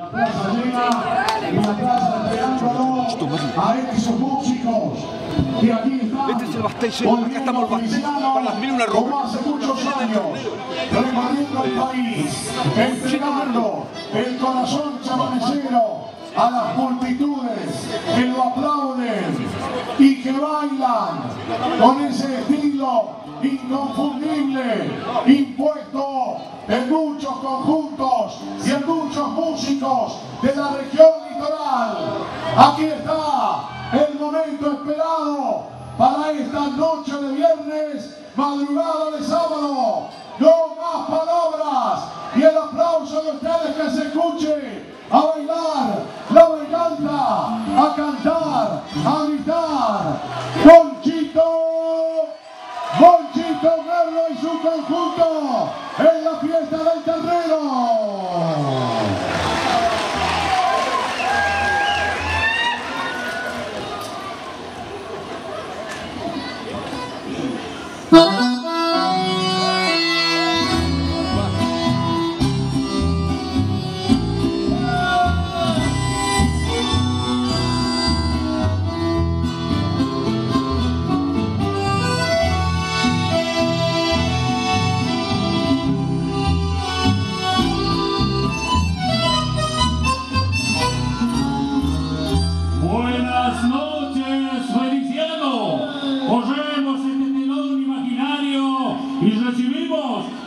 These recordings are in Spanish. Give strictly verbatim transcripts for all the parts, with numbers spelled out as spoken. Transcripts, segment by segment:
La Plaza Lina y la Plaza esperándonos a estos músicos que aquí están. Este es el Bastellero, acá estamos el Bastellero, para las mil una ropa. Como hace muchos años, recorriendo el país, entregando el corazón chamanecero a las multitudes que lo aplauden y que bailan con ese estilo inconfundible, impuesto en muchos conjuntos y en muchos músicos de la región litoral. Aquí está el momento esperado para esta noche de viernes, madrugada de sábado. No más palabras y el aplauso de ustedes que se escuche a bailar la bailanta, a cantar, a gritar. Monchito, Monchito Merlo y su conjunto en la fiesta del terreno.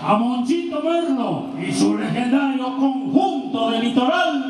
A Monchito Merlo y su legendario conjunto de litoral.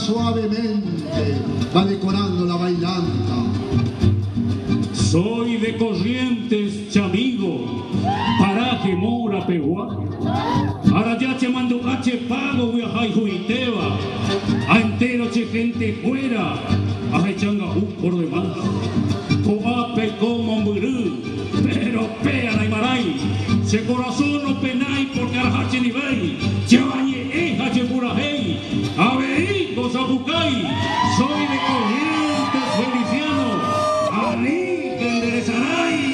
Suavemente va decorando la bailanta. Soy de Corrientes, chamigo, paraje mora peguá. Ahora ya te mando hache pago, viajai juiteba. A entero che gente fuera, a echanga un por demás. Coape como murú, pero pea la imaray. Se corazón no penai porque arjache ni vei. Che bañe eja che purajei. A ver. Zapucay, soy de Corrientes, feliciano, ahí te enderezaray.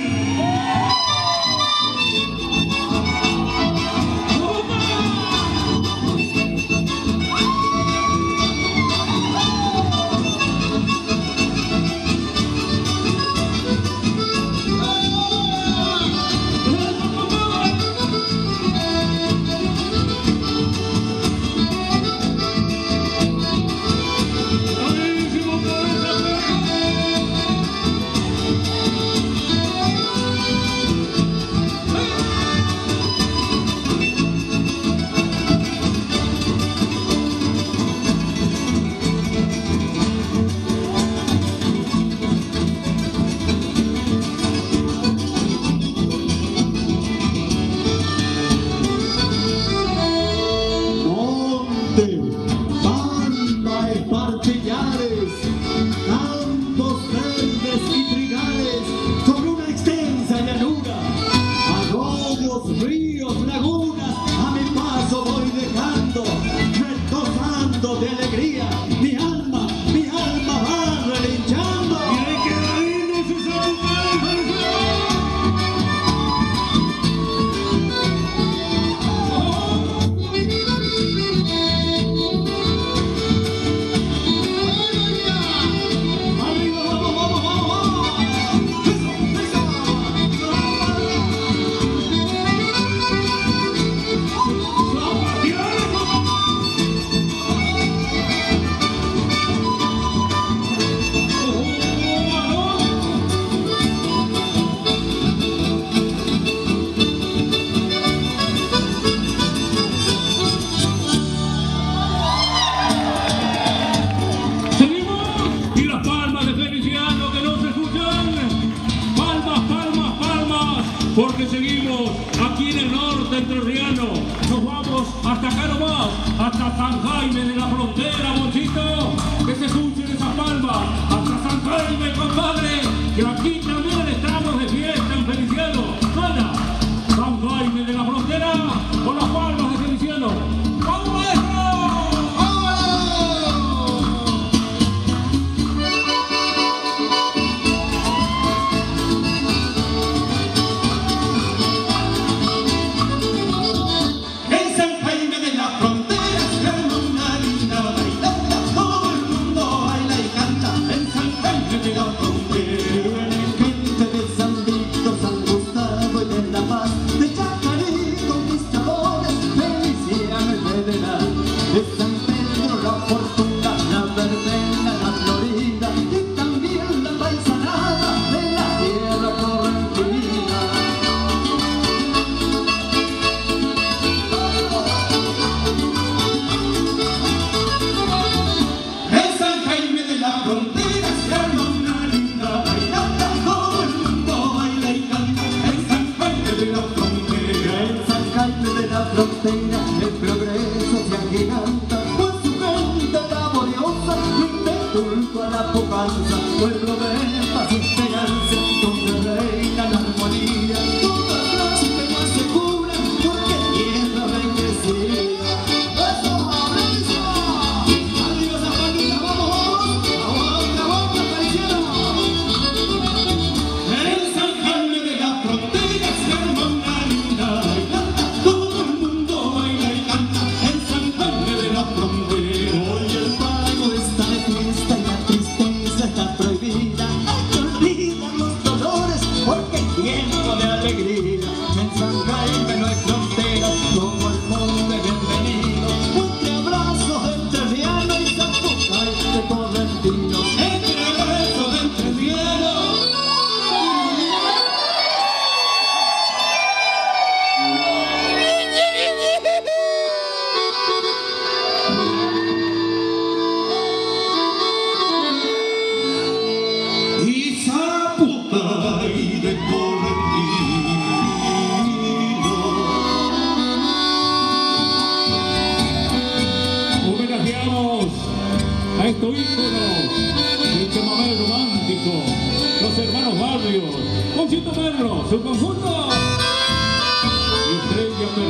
hasta acá nomás, hasta San Jaime de la Frontera, Monchito, que se escuchen esas palmas, hasta San Jaime, compadre, que aquí también estamos de fiesta en Feliciano. Anda, San Jaime de la Frontera, con las palmas de Feliciano. ¡Vamos, maestro! Monchito Merlo, su conjunto y estrella.